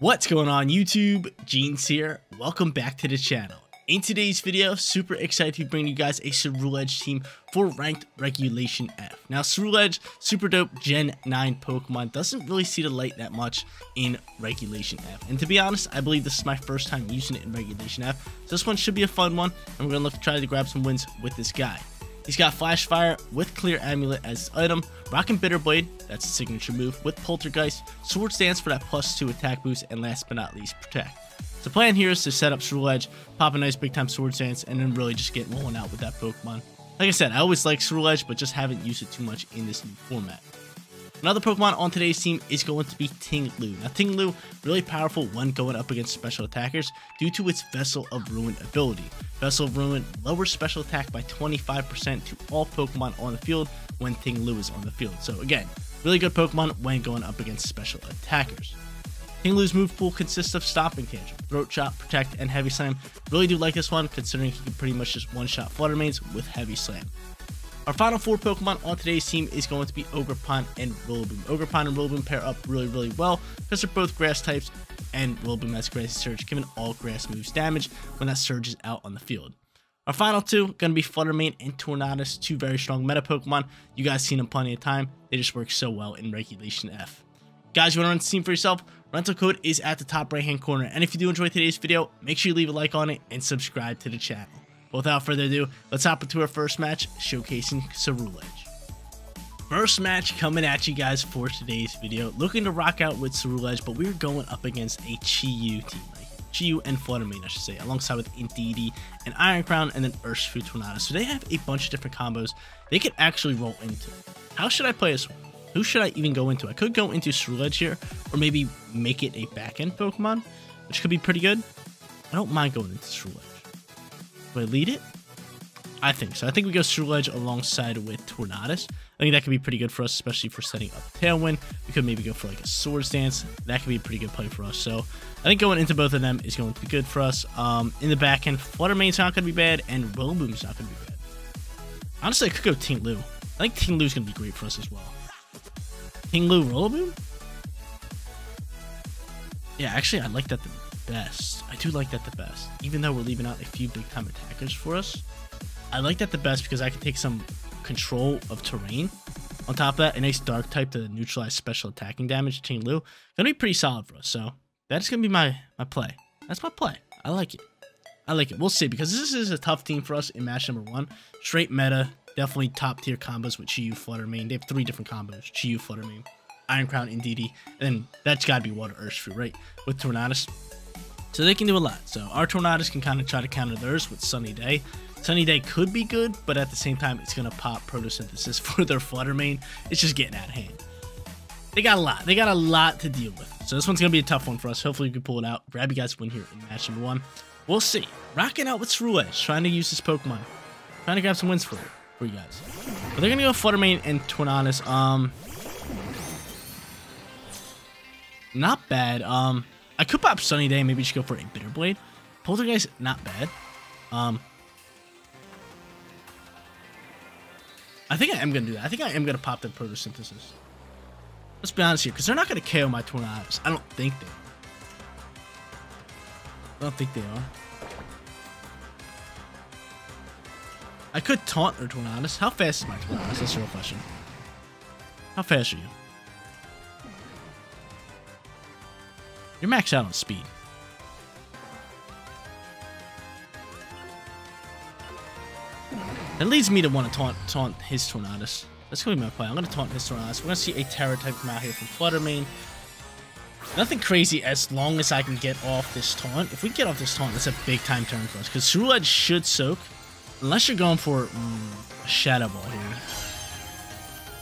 What's going on YouTube? Jeans here. Welcome back to the channel. In today's video, super excited to bring you guys a Ceruledge team for ranked Regulation F. Now Ceruledge, super dope Gen 9 Pokemon, doesn't really see the light that much in Regulation F. And to be honest, I believe this is my first time using it in Regulation F. So this one should be a fun one, and we're gonna look to try to grab some wins with this guy. He's got Flash Fire with Clear Amulet as his item, rocking Bitter Blade, that's his signature move, with Poltergeist, Sword Dance for that +2 attack boost, and last but not least, Protect. So the plan here is to set up Ceruledge, pop a nice big time Sword Dance, and then really just get rolling out with that Pokemon. Like I said, I always like Ceruledge, but just haven't used it too much in this new format. Another Pokemon on today's team is going to be Ting Lu. Now Ting Lu, really powerful when going up against special attackers due to its Vessel of Ruin ability. Vessel of Ruin lowers special attack by 25% to all Pokemon on the field when Ting Lu is on the field. So again, really good Pokemon when going up against special attackers. Ting Lu's move pool consists of Stomping Tantrum, Throat Chop, Protect, and Heavy Slam. Really do like this one considering he can pretty much just one-shot Fluttermanes with Heavy Slam. Our final four Pokemon on today's team is going to be Ogerpon and Rillaboom. Ogerpon and Rillaboom pair up really well because they're both grass types, and Rillaboom has Grassy Surge, giving all grass moves damage when that surge is out on the field. Our final two are going to be Fluttermane and Tornadus, two very strong meta Pokemon. You guys seen them plenty of time. They just work so well in Regulation F. Guys, you want to run this team for yourself? Rental code is at the top right hand corner, and if you do enjoy today's video, make sure you leave a like on it and subscribe to the channel. Without further ado, let's hop into our first match, showcasing Ceruledge. First match coming at you guys for today's video, looking to rock out with Ceruledge, but we're going up against a Chiyu team, right here. Chiyu and Fluttermane, I should say, alongside with Indeedee and Iron Crown and then Urshifu Tornadus. So they have a bunch of different combos they could actually roll into. How should I play this one? Who should I even go into? I could go into Ceruledge here, or maybe make it a back-end Pokemon, which could be pretty good. I don't mind going into Ceruledge. Do I lead it? I think so. I think we go Ceruledge alongside with Tornadus. I think that could be pretty good for us, especially for setting up Tailwind. We could maybe go for like a Sword Dance. That could be a pretty good play for us. So I think going into both of them is going to be good for us. In the back end, Fluttermane's not going to be bad, and Rillaboom's not going to be bad. Honestly, I could go Ting Lu. I think Ting Lu's going to be great for us as well. Ting Lu, Rillaboom? Yeah, actually, I like that the best. I do like that the best, even though we're leaving out a few big time attackers for us. I like that the best because I can take some control of terrain. On top of that, a nice dark type to neutralize special attacking damage. Ting Lu gonna be pretty solid for us. So that's gonna be my play. That's my play. I like it. I like it. We'll see, because this is a tough team for us in match number one. Straight meta, definitely top tier combos with Chiyu, Fluttermane. They have three different combos: Chiyu, Fluttermane, Iron Crown, Indeedee, and then that's gotta be Water Urshifu, right? With Tornadus. So they can do a lot. So our Tornadus can kind of try to counter theirs with Sunny Day. Sunny Day could be good, but at the same time, it's going to pop Photosynthesis for their Fluttermane. It's just getting out of hand. They got a lot. They got a lot to deal with. So this one's going to be a tough one for us. Hopefully, we can pull it out. Grab you guys win here in match number one. We'll see. Rocking out with Ceruledge, trying to use this Pokemon. Trying to grab some wins for you guys. But they're going to go Fluttermane and Tornadus. Not bad. I could pop Sunny Day, maybe just go for a Bitter Blade. Poltergeist, not bad. I think I am going to do that. I think I am going to pop the Photosynthesis. Let's be honest here, because they're not going to KO my Tornadus. I don't think they are. I don't think they are. I could taunt their Tornadus. How fast is my Tornadus? That's a real question. How fast are you? You're maxed out on speed. That leads me to want to taunt his Tornadus. That's going to be my play. I'm going to taunt his Tornadus. We're going to see a Terra type come out here from Fluttermane. Nothing crazy as long as I can get off this taunt. If we get off this taunt, that's a big time turn for us. Because Ceruledge should soak. Unless you're going for a Shadow Ball here.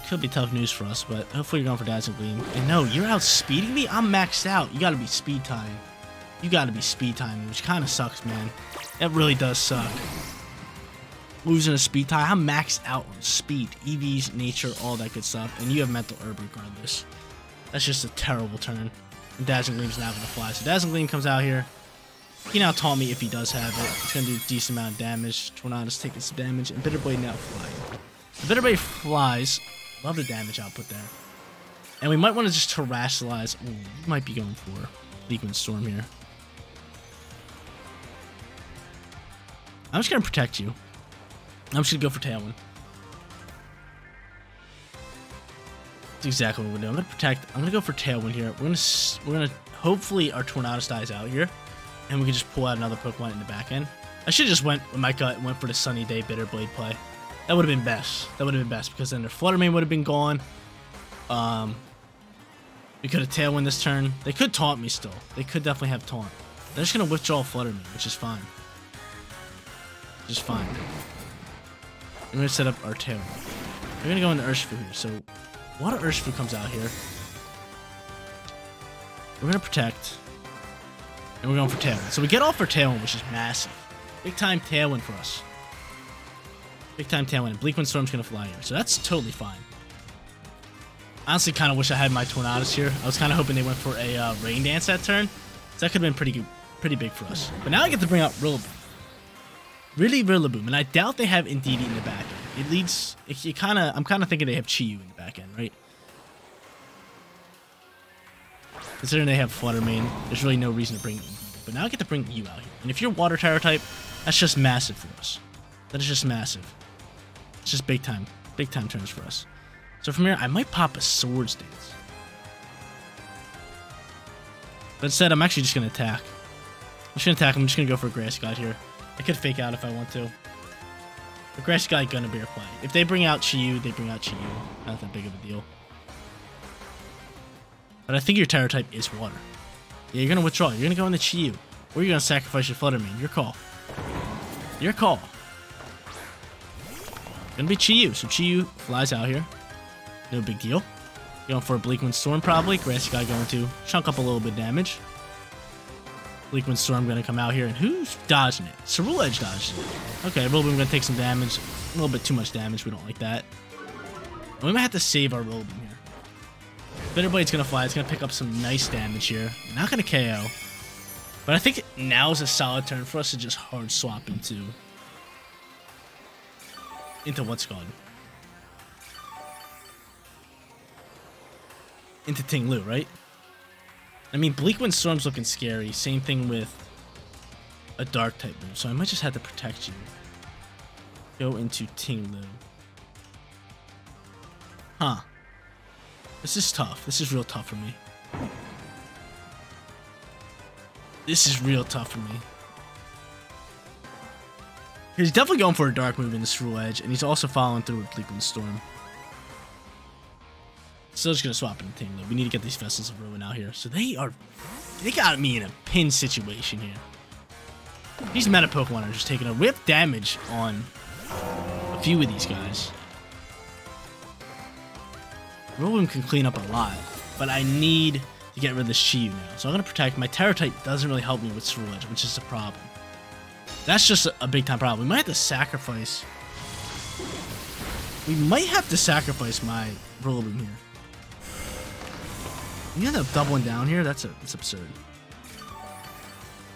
Could be tough news for us, but hopefully you're going for Dazzling Gleam. And no, you're outspeeding me? I'm maxed out. You gotta be speed timing. You gotta be speed timing, which kind of sucks, man. That really does suck. Losing a speed tie. I'm maxed out on speed, EVs, nature, all that good stuff. And you have Mental Herb regardless. That's just a terrible turn. And Dazzling Gleam's not gonna fly. So Dazzling Gleam comes out here. He now taunt me if he does have it. It's gonna do a decent amount of damage. Tornadus taking some damage. And Bitter Blade now flying. The Bitter Blade flies. Love the damage output there. And we might want to just Terastallize. Ooh, might be going for Bleakwind Storm here. I'm just going to protect you. I'm just going to go for Tailwind. That's exactly what we're doing. I'm going to protect. I'm going to go for Tailwind here. We're going to hopefully our Tornadus dies out here, and we can just pull out another Pokemon in the back end. I should have just went with my gut and went for the Sunny Day Bitter Blade play. That would have been best. That would have been best, because then their Fluttermane would have been gone. We could have Tailwind this turn. They could Taunt me still. They could definitely have Taunt. They're just going to withdraw Fluttermane, which is fine. Just fine. We're going to set up our Tailwind. We're going to go into Urshifu here. So, a lot of Urshifu comes out here. We're going to protect. And we're going for Tailwind. So we get off for Tailwind, which is massive. Big time Tailwind for us. Big time Tailwind. And Bleakwind Storm's going to fly here. So that's totally fine. I honestly kind of wish I had my Tornadus here. I was kind of hoping they went for a Rain Dance that turn. So that could have been pretty good, pretty big for us. But now I get to bring out Rillaboom. Really Rillaboom, and I doubt they have Indeedee in the back end. It leads, I'm kind of thinking they have Chiyu in the back end, right? Considering they have Fluttermane, there's really no reason to bring Indeedee. But now I get to bring you out here. And if you're Water Tyro type, that's just massive for us. That is just massive. It's just big time turns for us. So from here, I might pop a Sword Dance. But instead, I'm actually just going to attack. I'm just going to attack. I'm just going to go for a Grass Guide here. I could Fake Out if I want to. The Grass Guide gonna be our play. If they bring out Chiyu, they bring out Chiyu. Not that big of a deal. But I think your Tyro type is Water. Yeah, you're gonna withdraw. You're gonna go into Chiyu. Or you're gonna sacrifice your Fluttermane. Your call. Your call. It's gonna be Chiyu. So Chiyu flies out here. No big deal. Going for a Bleakwind Storm probably. Grass Guide going to chunk up a little bit of damage. Bleakwind Storm gonna come out here, and who's dodging it? Ceruledge dodging it. Okay, Rillaboom gonna take some damage. A little bit too much damage, we don't like that. And we might have to save our Rillaboom here. Bitter Blade's gonna fly, it's gonna pick up some nice damage here. Not gonna KO. But I think now is a solid turn for us to just hard swap into what's called? Into Ting Lu, right? I mean, Bleakwind Storm's looking scary. Same thing with a Dark-type move, so I might just have to protect you. Go into Ting Lu. Huh. This is tough. This is real tough for me. This is real tough for me. He's definitely going for a Dark move in the Ceruledge, and he's also following through with Bleakwind Storm. Still just gonna swap in the Ting Lu. We need to get these Vessels of Ruin out here. So they got me in a pin situation here. These meta Pokemon are just taking a whip damage on a few of these guys. Rillaboom can clean up a lot, but I need to get rid of this Chiyu now. So I'm gonna protect. My Terra type doesn't really help me with Ceruledge, which is a problem. That's just a big time problem. We might have to sacrifice. We might have to sacrifice my Rillaboom here. You end up doubling down here? That's absurd.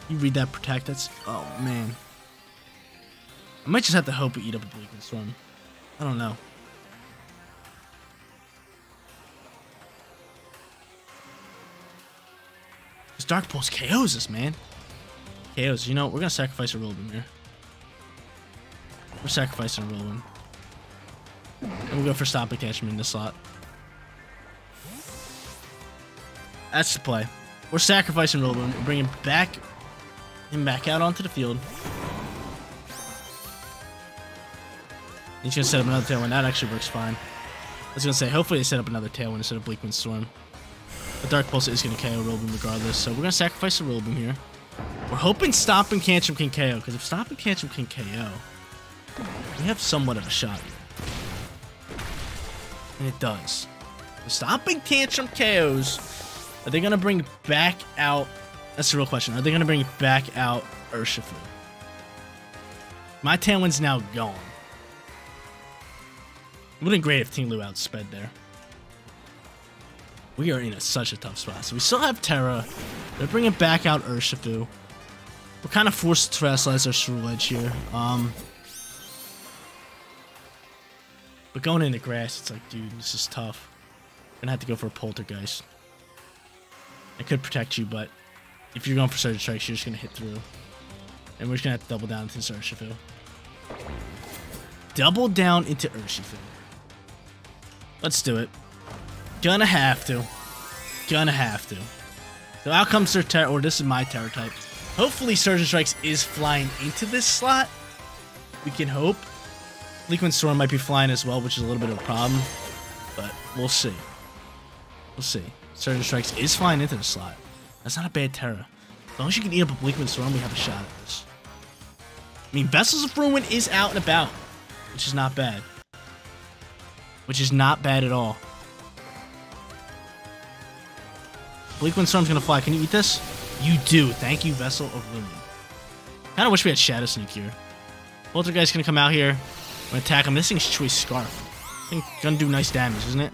You read that protect, that's... Oh, man. I might just have to hope we eat up a Bleakwind Storm. I don't know. This Dark Pulse KOs us, man. KOs. You know, we're gonna sacrifice a Rillaboom here. We're sacrificing a Rillaboom. And we'll go for Stomping Tantrum in this slot. That's the play. We're sacrificing Rillaboom. We're bringing him back out onto the field. He's going to set up another Tailwind. That actually works fine. I was going to say, hopefully they set up another Tailwind instead of Bleakwind Storm. The Dark Pulse is going to KO Rillaboom regardless, so we're going to sacrifice the Rillaboom here. We're hoping Stomping Tantrum can KO, because if Stomping Tantrum can KO, we have somewhat of a shot here. And it does. The Stomping Tantrum KOs... Are they going to bring back out... That's the real question. Are they going to bring back out Urshifu? My Tailwind's now gone. It would have been great if Ting Lu outsped there. We are in such a tough spot. So we still have Terra. They're bringing back out Urshifu. We're kind of forced to Terastallize our Ceruledge here. But going into Grass, it's like, dude, this is tough. Going to have to go for a Poltergeist. I could protect you, but If you're going for Surge Strikes, you're just going to hit through. And we're just going to have to double down into Urshifu. Double down into Urshifu. Let's do it. Gonna have to. Gonna have to. So out comes their Terror, or this is my Terror type. Hopefully Surge Strikes is flying into this slot. We can hope. Bleakwind Storm might be flying as well, which is a little bit of a problem. But we'll see. We'll see. Surge Strikes is flying into the slot. That's not a bad Terra. As long as you can eat up a Bleakwind Storm, we have a shot at this. I mean, Vessels of Ruin is out and about, which is not bad. Which is not bad at all. Bleakwind Storm's gonna fly. Can you eat this? You do. Thank you, Vessel of Ruin. Kinda wish we had Shadow Sneak here. Poltergeist's gonna come out here. I'm gonna attack him. This thing's Choice Scarf. I think it's gonna do nice damage, isn't it?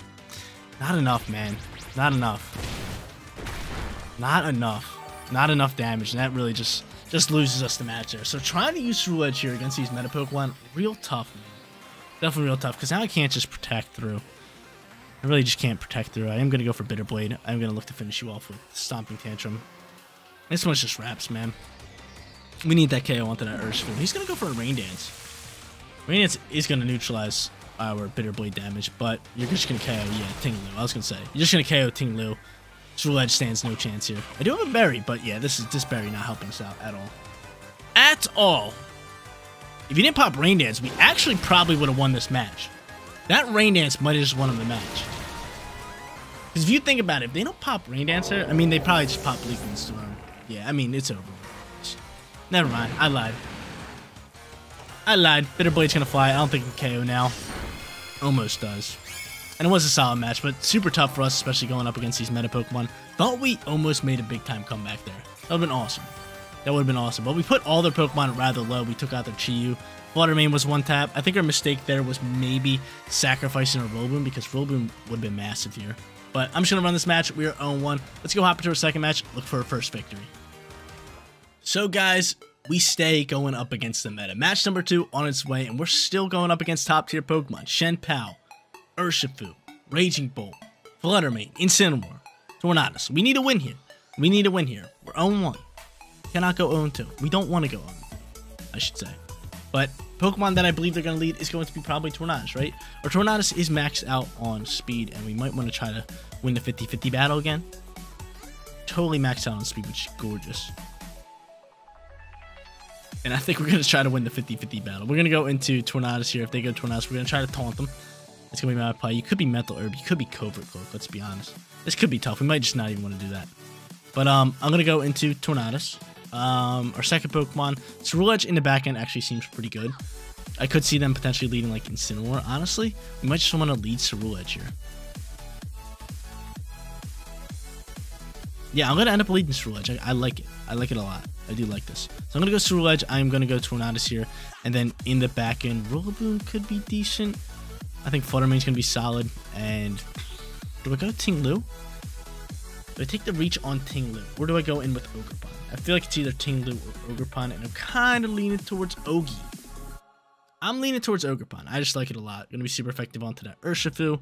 Not enough, man. Not enough. Not enough. Not enough damage, and that really just loses us the match there. So trying to use Ceruledge here against these meta Pokemon, real tough, man. Definitely real tough, because now I can't just protect through. I really just can't protect through. I am going to go for Bitter Blade. I'm going to look to finish you off with Stomping Tantrum. This one's just wraps, man. We need that KO onto that Urshifu. He's going to go for a Rain Dance. Rain Dance is going to neutralize our Bitter Blade damage, but you're just going to KO, yeah, Ting Lu. I was going to say. You're just going to KO Ting Lu. Ceruledge stands no chance here. I do have a berry, but yeah, this berry not helping us out at all. At all. If you didn't pop Rain Dance, we actually probably would have won this match. That Rain Dance might have just won him the match. Because if you think about it, if they don't pop Rain Dance here, I mean, they probably just pop Bleakwind Storm. Yeah, I mean, it's over. Never mind. I lied. I lied. Bitter Blade's going to fly. I don't think it can KO now. Almost does. And it was a solid match, but super tough for us, especially going up against these meta Pokemon. Thought we almost made a big-time comeback there. That would have been awesome. That would have been awesome. But we put all their Pokemon rather low. We took out their Chiyu. Fluttermane was one tap. I think our mistake there was maybe sacrificing our Rillaboom, because Rillaboom would have been massive here. But I'm just going to run this match. We are 0-1. Let's go hop into our second match. Look for our first victory. So, guys, we stay going up against the meta. Match number 2 on its way, and we're still going up against top-tier Pokemon. Shen Pao, Urshifu, Raging Bolt, Fluttermane, Incineroar, Tornadus. We need a win here. We need a win here. We're 0-1. Cannot go 0-2. We don't want to go 0-2, I should say. But Pokemon that I believe they're going to lead is going to be probably Tornadus, right? Or Tornadus is maxed out on speed, and we might want to try to win the 50-50 battle again. Totally maxed out on speed, which is gorgeous. And I think we're going to try to win the 50-50 battle. We're going to go into Tornadus here. If they go Tornadus, we're going to try to taunt them. It's going to be my play. You could be Mental Herb. You could be Covert Cloak. Let's be honest. This could be tough. We might just not even want to do that. But I'm going to go into Tornadus. Our second Pokemon. Ceruledge in the back end actually seems pretty good. I could see them potentially leading like Incineroar. Honestly, we might just want to lead Ceruledge here. Yeah, I'm going to end up leading Ceruledge. I like it. I like it a lot. I do like this. So I'm going to go Ceruledge. I'm going to go Tornadus here. And then in the back end, Rillaboom could be decent. I think Fluttermane's going to be solid. And do I go Ting Lu? Do I take the reach on Ting Lu? Or do I go in with Ogerpon? I feel like it's either Ting Lu or Ogerpon, and I'm kind of leaning towards Ogi. I'm leaning towards Ogerpon. I just like it a lot. Going to be super effective onto that Urshifu.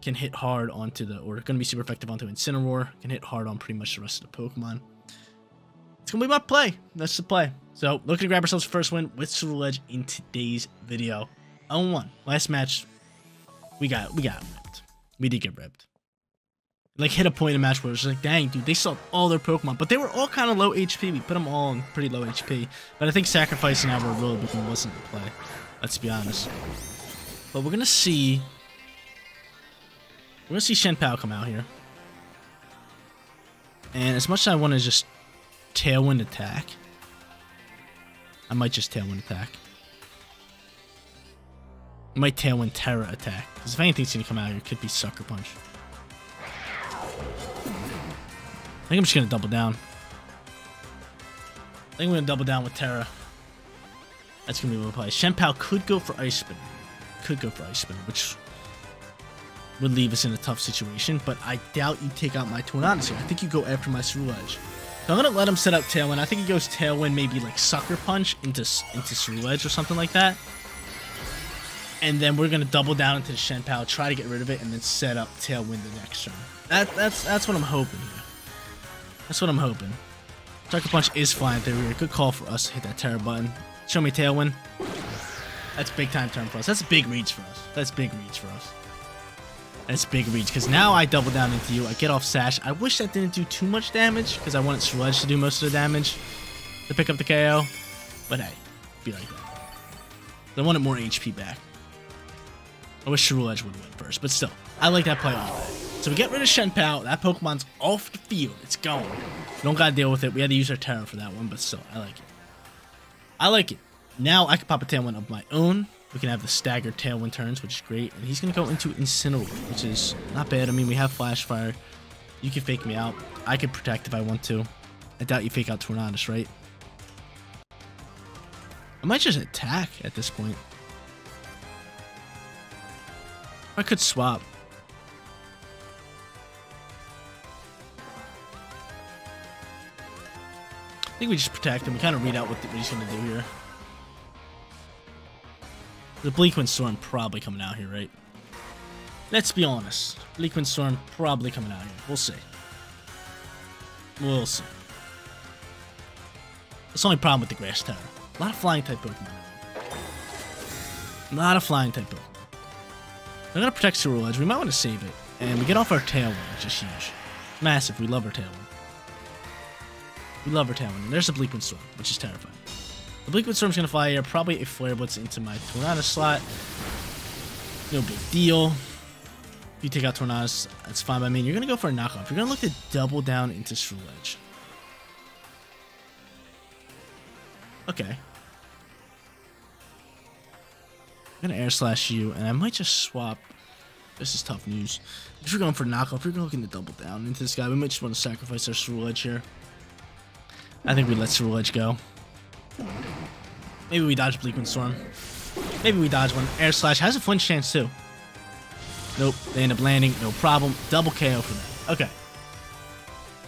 Can hit hard onto the... Or going to be super effective onto Incineroar. Can hit hard on pretty much the rest of the Pokemon. It's going to be my play. That's the play. So, looking to grab ourselves the first win with Ceruledge in today's video. 0-1. Last match, we got ripped. We did get ripped. Like, hit a point in the match where it's like, dang, dude, they sold all their Pokemon. But they were all kind of low HP. We put them all in pretty low HP. But I think sacrificing our Rillaboom wasn't the play. Let's be honest. But we're going to see... We're going to see Shen Pao come out here. And as much as I want to just Tailwind attack, I might just Tailwind attack. I might Tailwind Terra attack. Because if anything's going to come out here, it could be Sucker Punch. I think I'm just going to double down. I think I'm going to double down with Terra. That's going to be my play. Shen Pao could go for Ice Spin. Could go for Ice Spin, which would leave us in a tough situation. But I doubt you take out my Tornadus here. I think you go after my Ceruledge. So I'm going to let him set up Tailwind. I think he goes Tailwind, maybe like Sucker Punch into Ceruledge or something like that. And then we're going to double down into the Shen Pao, try to get rid of it, and then set up Tailwind the next turn. That's what I'm hoping here. That's what I'm hoping. Sucker Punch is flying through here. Good call for us to hit that Terra button. Show me Tailwind. That's big time turn for us. That's a big reach for us. That's big reach for us. That's big reach, because now I double down into you. I get off Sash. I wish that didn't do too much damage, because I wanted Ceruledge to do most of the damage to pick up the KO. But hey, be like that. I wanted more HP back. I wish Ceruledge would win first, but still, I like that play on that. So we get rid of Shen Pao. That Pokemon's off the field. It's gone. Don't gotta deal with it. We had to use our Terra for that one, but still, I like it. I like it. Now I can pop a Tailwind of my own. We can have the staggered Tailwind turns, which is great. And he's going to go into Incineroar, which is not bad. I mean, we have Flash Fire. You can fake me out. I can protect if I want to. I doubt you fake out Tornadus, right? I might just attack at this point. I could swap. I think we just protect him. We kind of read out what he's going to do here. The Bleakwind Storm probably coming out here, right? Let's be honest. Bleakwind Storm probably coming out here. We'll see. We'll see. That's the only problem with the Grass Tower. A lot of flying type Pokemon. A lot of flying type Pokemon. I'm going to protect Ceruledge. We might want to save it. And we get off our Tailwind, which is huge. Massive. We love our Tailwind. We love our Tailwind. And there's the Bleakwind Storm, which is terrifying. The Bleakwind Storm's going to fly here, probably a Flare Blitz into my Tornadus slot. No big deal. If you take out Tornadus, that's fine by me. You're going to go for a knockoff. You're going to look to double down into Ceruledge. Okay. I'm going to Air Slash you, and I might just swap. This is tough news. If you're going for a knockoff, you're looking to double down into this guy. We might just want to sacrifice our Ceruledge here. I think we let Ceruledge go. Maybe we dodge Bleakwind Storm. Maybe we dodge one. Air Slash has a flinch chance too. Nope. They end up landing. No problem. Double KO for that. Okay.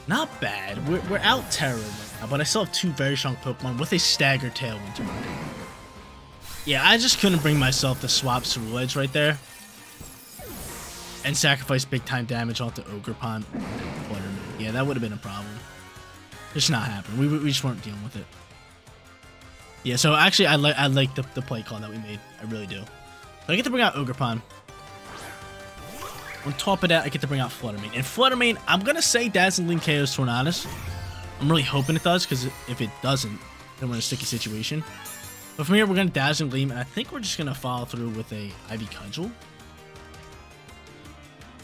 Not bad. We're out Terra right now, but I still have two very strong Pokemon with a staggered Tailwind turn. Yeah, I just couldn't bring myself to swap Ceruledge right there. And sacrifice big time damage onto Ogerpon. Yeah, that would have been a problem. It's not happening. We just weren't dealing with it. Yeah, so actually, I like the play call that we made. I really do. So I get to bring out Ogerpon. On top of that, I get to bring out Fluttermane. And Fluttermane, I'm going to say Dazzling Gleam KOs Tornadus. I'm really hoping it does, because if it doesn't, then we're in a sticky situation. But from here, we're going to Dazzling Gleam, and I think we're just going to follow through with a Ivy Cudgel.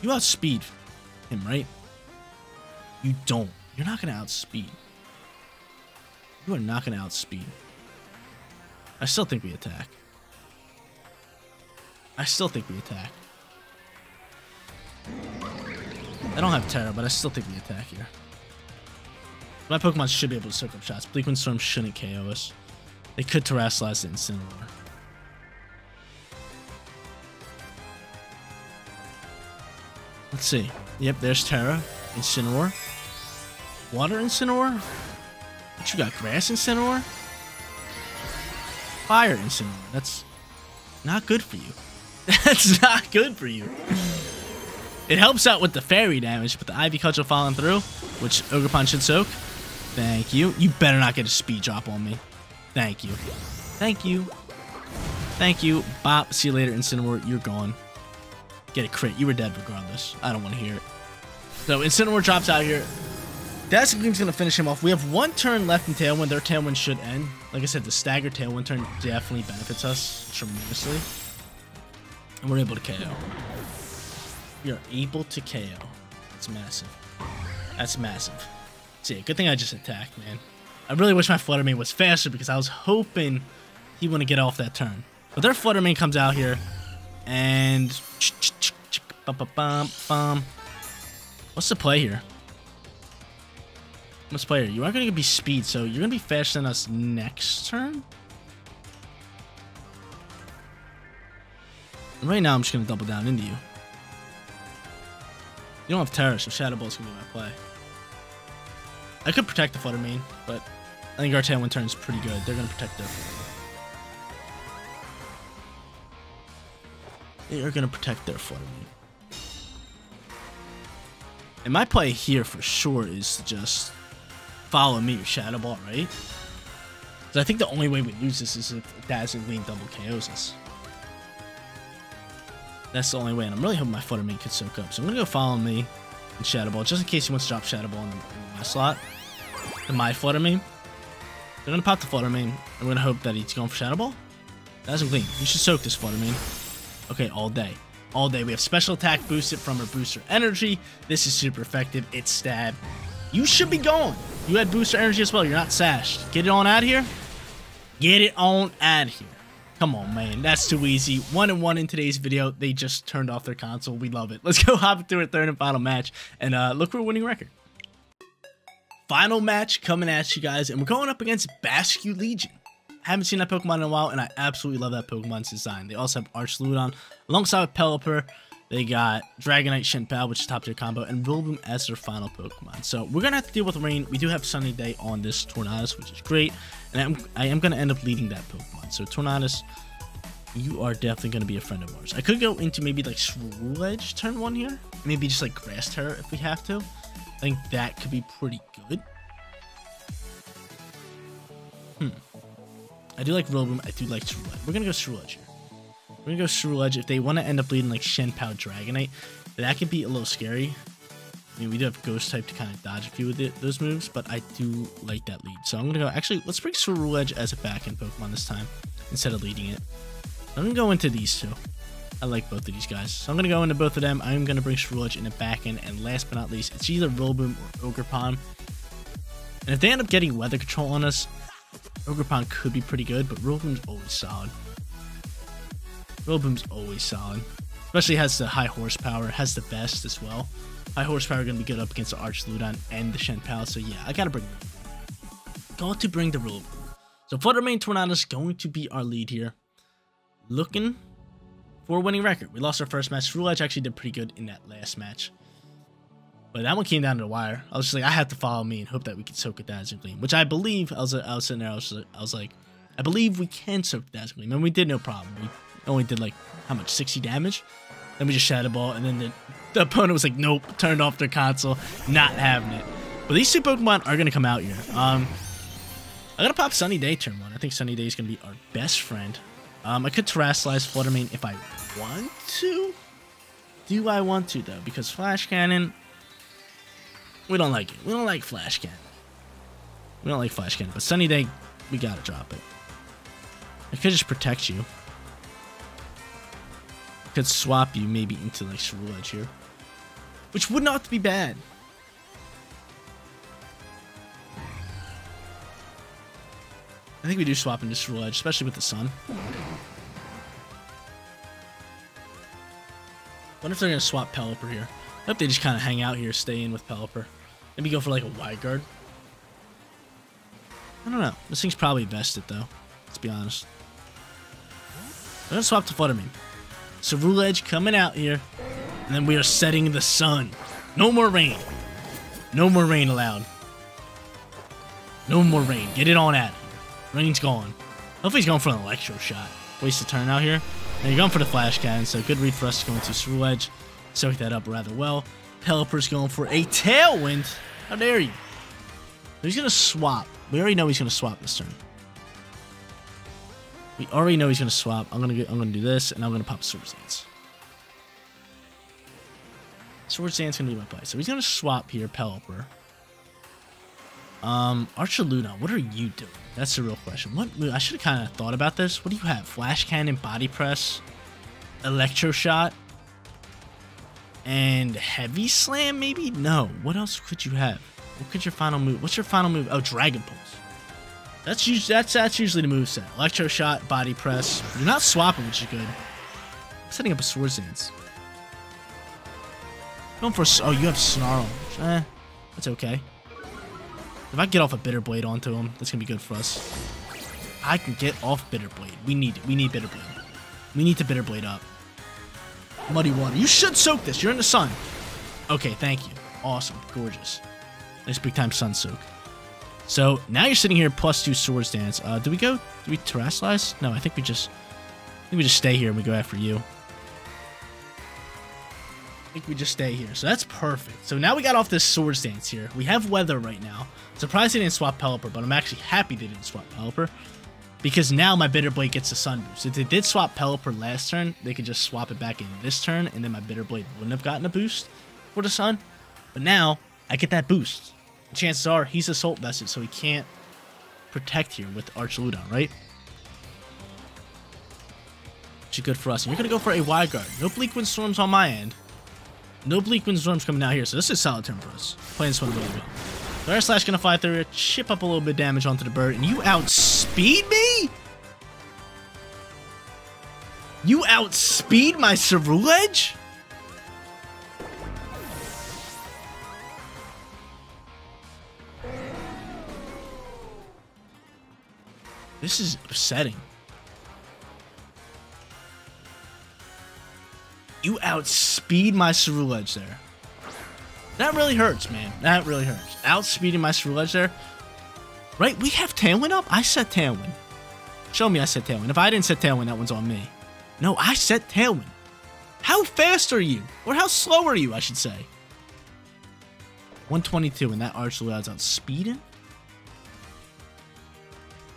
You outspeed him, right? You don't. You're not going to outspeed. You are not going to outspeed. I still think we attack. I still think we attack. I don't have Terra, but I still think we attack here. My Pokemon should be able to soak up shots. Bleakwind Storm shouldn't KO us. They could Terastallize the Incineroar. Let's see. Yep, there's Terra. Incineroar. Water Incineroar? What you got? Grass Incineroar? Fire Incineroar. That's not good for you. That's not good for you. It helps out with the fairy damage, but the Ivy Cudgel falling through, which Ogerpon should soak. Thank you. You better not get a speed drop on me. Thank you. Thank you. Thank you. Bop. See you later, Incineroar. You're gone. Get a crit. You were dead regardless. I don't want to hear it. So Incineroar drops out here. Dazzling Gleam's going to finish him off. We have one turn left in Tailwind. Their Tailwind should end. Like I said, the staggered Tailwind turn definitely benefits us tremendously. And we're able to KO. We are able to KO. That's massive. That's massive. See, good thing I just attacked, man. I really wish my Fluttermane was faster because I was hoping he wouldn't get off that turn. But their Fluttermane comes out here. And... What's the play here? Let's play here. You are going to be speed, so you're going to be faster than us next turn. And right now, I'm just going to double down into you. You don't have Terra, so Shadow Ball's going to be my play. I could protect the Fluttermane, but I think our Tailwind turn is pretty good. They're going to protect their Fluttermane. They are going to protect their Fluttermane. And my play here for sure is to just... follow me, Shadow Ball, right? Because I think the only way we lose this is if Dazzling Gleam double KOs us. That's the only way, and I'm really hoping my Fluttermane could soak up. So I'm going to go follow me and Shadow Ball, just in case he wants to drop Shadow Ball in my slot. And my Fluttermane. They're going to pop the Fluttermane. I'm going to hope that he's going for Shadow Ball. Dazzling Gleam. You should soak this Fluttermane. Okay, all day. All day. We have special attack boosted from her booster energy. This is super effective. It's stab. You should be going. You had booster energy as well. You're not sashed. Get it on out of here. Get it on out of here. Come on, man. That's too easy. 1-1 in today's video. They just turned off their console. We love it. Let's go hop through our third and final match. And look for a winning record. Final match coming at you guys. And we're going up against Bascu Legion. Haven't seen that Pokemon in a while, and I absolutely love that Pokemon's design. They also have Archaludon alongside with Pelipper. They got Dragonite, Shen Pao, which is top tier combo, and Rillaboom as their final Pokemon. So we're gonna have to deal with rain. We do have Sunny Day on this Tornadus, which is great, and I am gonna end up leading that Pokemon. So Tornadus, you are definitely gonna be a friend of ours. I could go into maybe like Ceruledge turn one here, maybe just like Grass Terror if we have to. I think that could be pretty good. I do like Rillaboom. I do like Ceruledge. We're going to go Ceruledge here. We're going to go Ceruledge. If they want to end up leading like Shen Pao Dragonite, that could be a little scary. I mean, we do have Ghost type to kind of dodge a few of those moves, but I do like that lead. So I'm going to go... Actually, let's bring Ceruledge as a back-end Pokemon this time instead of leading it. I'm going to go into these two. I like both of these guys. So I'm going to go into both of them. I'm going to bring Ceruledge in the back-end, and last but not least, it's either Rillaboom or Ogerpon. And if they end up getting Weather Control on us, Ogerpon could be pretty good, but Rillaboom's always solid. Rillaboom's always solid. Especially has the high horsepower, has the best as well. High horsepower going to be good up against the Archaludon and the Shen Pao, so yeah, I got to bring Rillaboom. Got to bring the Rillaboom. So Fluttermane Tornadus going to be our lead here. Looking for a winning record. We lost our first match. Ceruledge actually did pretty good in that last match. But that one came down to the wire. I was just like, I have to follow me and hope that we can soak a Dazzling Gleam, which I believe. I was sitting there. I was like, I believe we can soak Dazzling Gleam, and we did no problem. We only did like how much, 60 damage. Then we just Shadow Ball, and then the opponent was like, nope, turned off their console, not having it. But these two Pokemon are gonna come out here. I gotta pop Sunny Day turn one. I think Sunny Day is gonna be our best friend. I could Terastallize Fluttermane if I want to. Do I want to though? Because Flash Cannon. We don't like it. We don't like Flash Cannon. We don't like Flash Cannon. But Sunny Day, we gotta drop it. I could just protect you. I could swap you maybe into like Ceruledge here, which would not be bad. I think we do swap into Ceruledge, especially with the sun. Wonder if they're gonna swap Pelipper here. I hope they just kind of hang out here, stay in with Pelipper. Maybe go for like a Wide Guard. I don't know. This thing's probably vested though. Let's be honest. I'm going to swap to Fluttermane. Ceruledge coming out here. And then we are setting the sun. No more rain. No more rain allowed. No more rain. Get it on at him. Rain's gone. Hopefully he's going for an Electro Shot. Waste the turn out here. And you're going for the Flash Cannon, so good read for us to go into Ceruledge. Soak that up rather well. Pelipper's going for a Tailwind. How dare you? He's going to swap. We already know he's going to swap this turn. We already know he's going to swap. I'm going to do this, and I'm going to pop Sword Dance. Sword Dance going to be my play. So he's going to swap here, Pelipper. Archaludon, what are you doing? That's the real question. What? I should have kind of thought about this. What do you have? Flash Cannon, Body Press, Electro Shot. And Heavy Slam, maybe? No. What else could you have? What could your final move? What's your final move? Oh, Dragon Pulse. That's usually the moveset. Electro Shot, Body Press. You're not swapping, which is good. I'm setting up a Sword Dance. Going for... Oh, you have Snarl. That's okay. If I get off a Bitter Blade onto him, that's going to be good for us. I can get off Bitter Blade. We need Bitter Blade. We need to Bitter Blade up. Muddy Water. You should soak this. You're in the sun. Okay, thank you. Awesome. Gorgeous. Nice big time sun soak. So now you're sitting here +2 Sword Dance. Do we go? Do we Terastallize? No, I think we just stay here and we go after you. think we just stay here. So that's perfect. So now we got off this Sword Dance here. We have Weather right now. Surprised they didn't swap Pelipper, but I'm actually happy they didn't swap Pelipper, because now my Bitter Blade gets a Sun Boost. If they did swap Pelipper last turn, they could just swap it back in this turn, and then my Bitter Blade wouldn't have gotten a boost for the Sun. But now, I get that boost. Chances are, he's Assault Vested, so he can't protect here with Archaludon, right? Which is good for us. And you're going to go for a Wide Guard. No Bleakwind Storms on my end. No Bleakwind Storms coming out here, so this is a solid turn for us. Playing this one a little bit. So Air Slash going to fly through here, chip up a little bit of damage onto the bird, and you outspeed me? You outspeed my Ceruledge? This is upsetting. You outspeed my Ceruledge there. That really hurts, man. That really hurts. Outspeeding my Ceruledge there. Right? We have Tailwind up? I set Tailwind. Show me I set Tailwind. If I didn't set Tailwind, that one's on me. No, I set Tailwind. How fast are you? Or how slow are you, I should say? 122, and that Archaludon's outspeeding?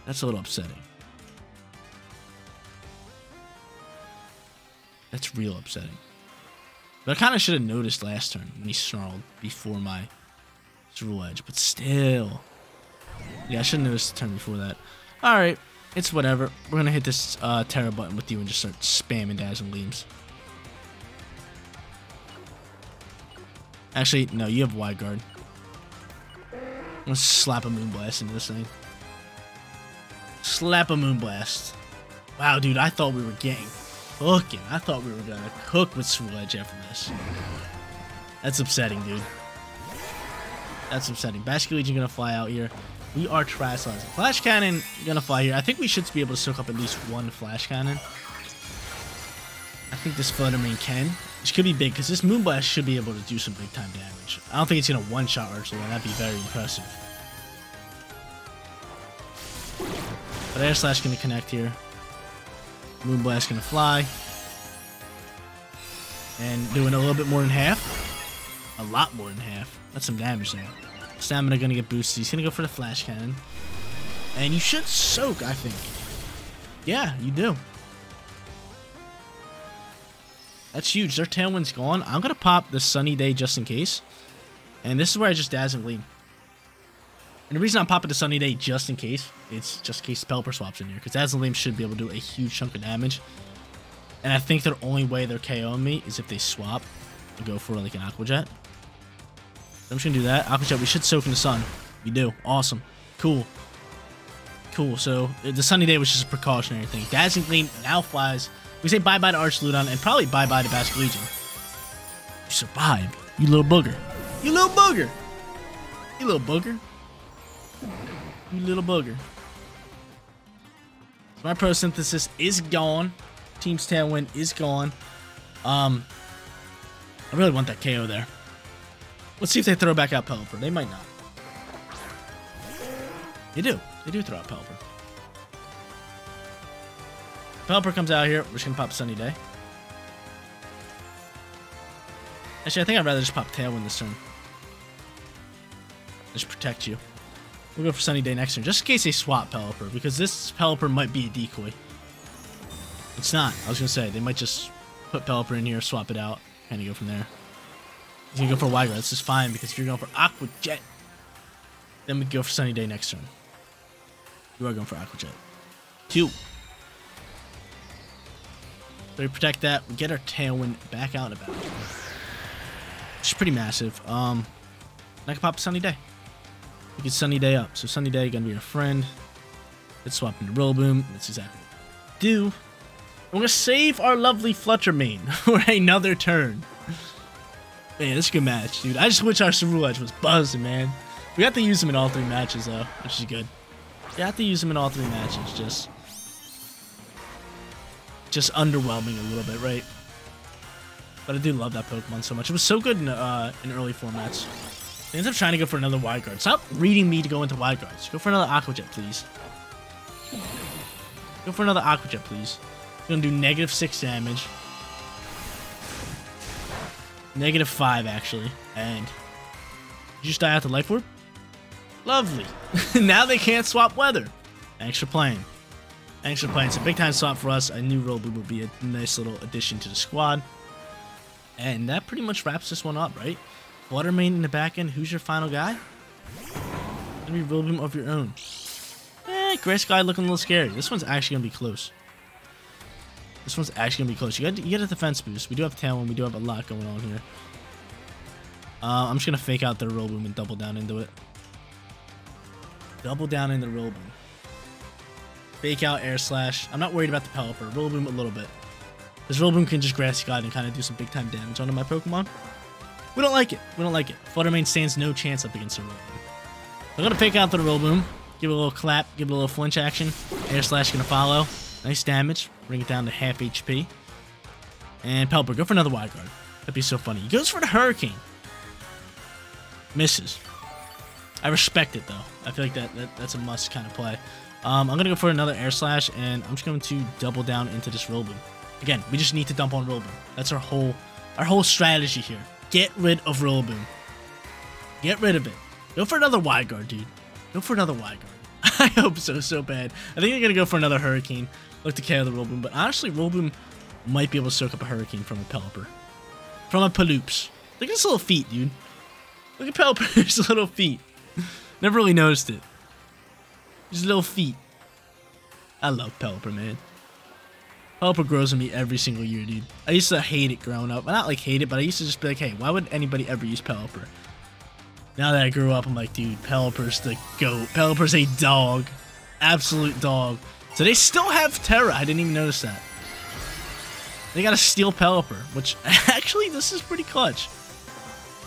That's a little upsetting. That's real upsetting. But I kind of should have noticed last turn when he snarled before my Ceruledge. But still. Yeah, I should have noticed the turn before that. Alright, it's whatever. We're going to hit this Terra button with you and just start spamming Dazzling Gleams. Actually, no, you have Wide Guard. Let's slap a Moonblast into this thing. Slap a Moonblast. Wow, dude, I thought we were getting cooking. I thought we were gonna cook with Ceruledge after this. That's upsetting, dude. That's upsetting. Basculegion gonna fly out here. We are Terastallize. Flash Cannon gonna fly here. I think we should be able to soak up at least one Flash Cannon. I think this Fluttermane can. This could be big, because this Moonblast should be able to do some big time damage. I don't think it's gonna one-shot Archaludon. That'd be very impressive. But Air Slash gonna connect here. Moonblast gonna fly. And doing a little bit more than half. A lot more than half. That's some damage there. Stamina gonna get boosted. He's gonna go for the Flash Cannon. And you should soak, I think. Yeah, you do. That's huge. Their Tailwind's gone. I'm gonna pop the Sunny Day just in case. And this is where I just Dazzling Gleam. And the reason I'm popping the Sunny Day just in case, it's just in case Pelipper swaps in here, because Dazzling Gleam should be able to do a huge chunk of damage. And I think their only way they're KOing me is if they swap and go for like an Aqua Jet. So I'm just going to do that. Aqua Jet, we should soak in the sun. We do. Awesome. Cool. Cool. So the Sunny Day was just a precautionary thing. Dazzling Gleam now flies. We say bye-bye to Archaludon and probably bye-bye to Basculegion. You survived. You little booger. You little booger. You little booger. You little booger. So my Prosynthesis is gone. Team's Tailwind is gone. I really want that KO there. Let's see if they throw back out Pelipper. They might not. They do. They do throw out Pelipper. Pelipper comes out here. We're just going to pop Sunny Day. Actually, I think I'd rather just pop Tailwind this turn. Just protect you. We'll go for Sunny Day next turn, just in case they swap Pelipper, because this Pelipper might be a decoy. It's not. I was going to say, they might just put Pelipper in here, swap it out, kind of go from there. He's going to go for Wide Guard. This is fine, because if you're going for Aqua Jet, then we go for Sunny Day next turn. You are going for Aqua Jet. Two. So we protect that. We get our Tailwind back out and about. Which is pretty massive. I can pop Sunny Day. You get Sunny Day up. So Sunny Day gonna be your friend. Let's swap into Rillaboom. That's exactly what we do. And we're gonna save our lovely Fluttermane for another turn. Man, this is a good match, dude. I just wish our Ceruledge was buzzing, man. We have to use him in all three matches, though, which is good. We have to use him in all three matches. Just underwhelming a little bit, right? But I do love that Pokemon so much. It was so good in early formats. He ends up trying to go for another Wide Guard. Stop reading me to go into Wide Guards. Go for another Aqua Jet, please. Go for another Aqua Jet, please. It's going to do -6 damage. -5, actually. And did you just die out the Life Orb? Lovely. Now they can't swap weather. Thanks for playing. Thanks for playing. It's a big time swap for us. I knew Rillaboom would be a nice little addition to the squad. And that pretty much wraps this one up, right? Fluttermane in the back end. Who's your final guy? Gonna be Rillaboom of your own. Eh, Grass Guide looking a little scary. This one's actually gonna be close. This one's actually gonna be close. You get a defense boost. We do have Tailwind. We do have a lot going on here. I'm just gonna fake out the Rillaboom and double down into it. Double down into Rillaboom. Fake out Air Slash. I'm not worried about the Pelipper. Rillaboom a little bit. Because Rillaboom can just Grass Guide and kind of do some big time damage onto my Pokemon. We don't like it. We don't like it. Fluttermane stands no chance up against the Rillaboom. I'm gonna fake out the Rillaboom. Give it a little clap. Give it a little flinch action. Air Slash gonna follow. Nice damage. Bring it down to half HP. And Pelipper, go for another Wide Guard. That'd be so funny. He goes for the Hurricane. Misses. I respect it, though. I feel like that's a must kind of play. I'm going to go for another Air Slash, and I'm just going to double down into this Rillaboom. Again, we just need to dump on Rillaboom. That's our whole strategy here. Get rid of Rillaboom. Get rid of it. Go for another Wide Guard, dude. Go for another Wide Guard. I hope so, so bad. I think they're going to go for another Hurricane. Look to KO the Rillaboom, but honestly, Rillaboom might be able to soak up a Hurricane from a Pelipper. From a Paloops. Look at his little feet, dude. Look at Pelipper's little feet. Never really noticed it. His little feet. I love Pelipper, man. Pelipper grows on me every single year, dude. I used to hate it growing up. Not like hate it, but I used to just be like, hey, why would anybody ever use Pelipper? Now that I grew up, I'm like, dude, Pelipper's the GOAT. Pelipper's a dog. Absolute dog. So they still have Terra. I didn't even notice that. They got a Steel Pelipper, which actually, this is pretty clutch.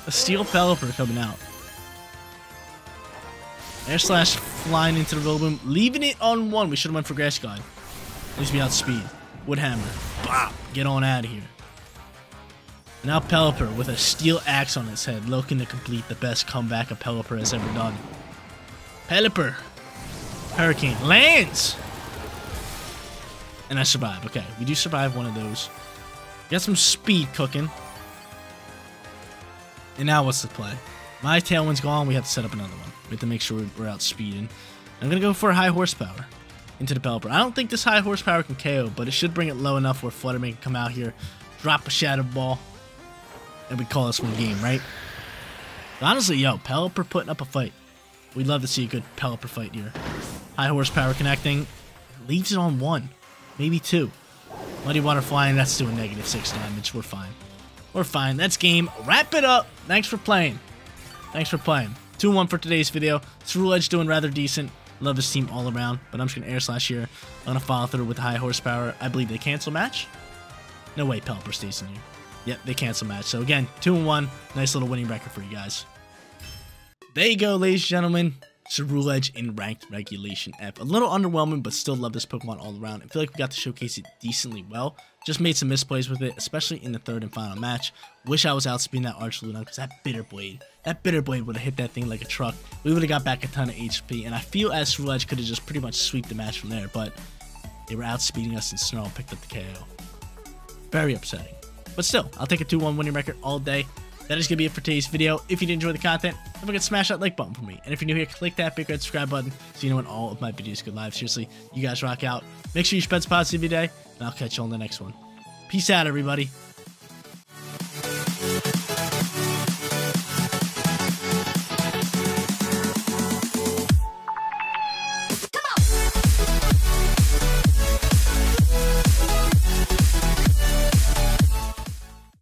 A Steel Pelipper coming out. Air Slash flying into the Rillaboom, leaving it on one. We should have went for Grass Guide. Needs to be outspeed. Woodhammer. Bop. Get on out of here. Now Pelipper with a Steel Axe on its head, looking to complete the best comeback a Pelipper has ever done. Pelipper. Hurricane. Lands! And I survive. Okay, we do survive one of those. Got some speed cooking. And now what's the play? My Tailwind's gone. We have to set up another one. We have to make sure we're outspeeding. I'm going to go for a High Horsepower into the Pelipper. I don't think this High Horsepower can KO, but it should bring it low enough where Fluttermane can come out here, drop a Shadow Ball, and we call this one game, right? But honestly, yo, Pelipper putting up a fight. We'd love to see a good Pelipper fight here. High Horsepower connecting. Leaves it on one. Maybe two. Muddy Water flying. That's doing -6 damage. We're fine. We're fine. That's game. Wrap it up. Thanks for playing. Thanks for playing. 2-1 for today's video. Ceruledge doing rather decent. Love his team all around, but I'm just going to Air Slash here. I'm going to follow through with High Horsepower. I believe they cancel match. No way Pelipper stays in here. Yep, they cancel match. So again, 2-1. Nice little winning record for you guys. There you go, ladies and gentlemen. Ceruledge in ranked Regulation F. A little underwhelming, but still love this Pokemon all around. I feel like we got to showcase it decently well. Just made some misplays with it, especially in the third and final match. Wish I was outspeeding that Archaludon, because that Bitter Blade. That Bitter Blade would have hit that thing like a truck. We would have got back a ton of HP, and I feel as Ceruledge could have just pretty much sweeped the match from there, but they were outspeeding us and Snarl picked up the KO. Very upsetting. But still, I'll take a 2-1 winning record all day. That is going to be it for today's video. If you did enjoy the content, don't forget to smash that like button for me. And if you're new here, click that big red subscribe button so you know when all of my videos go live. Seriously, you guys rock out. Make sure you spread positivity today, and I'll catch you on the next one. Peace out, everybody.